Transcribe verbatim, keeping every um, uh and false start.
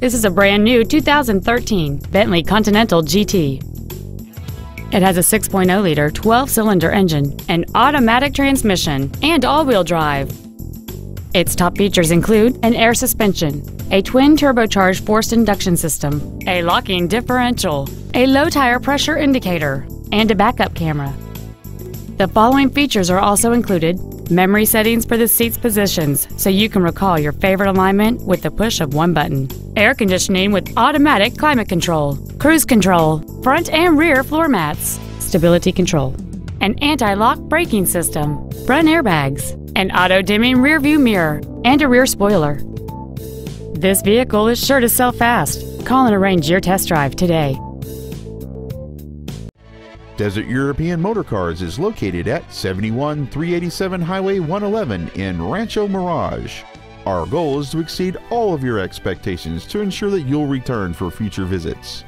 This is a brand new two thousand thirteen Bentley Continental G T. It has a six point oh liter twelve cylinder engine, an automatic transmission, and all-wheel drive. Its top features include an air suspension, a twin turbocharged forced induction system, a locking differential, a low tire pressure indicator, and a backup camera. The following features are also included: memory settings for the seat's positions, so you can recall your favorite alignment with the push of one button, air conditioning with automatic climate control, cruise control, front and rear floor mats, stability control, an anti-lock braking system, front airbags, an auto-dimming rearview mirror, and a rear spoiler. This vehicle is sure to sell fast. Call and arrange your test drive today. Desert European Motorcars is located at seventy-one three eighty-seven Highway one eleven in Rancho Mirage. Our goal is to exceed all of your expectations to ensure that you'll return for future visits.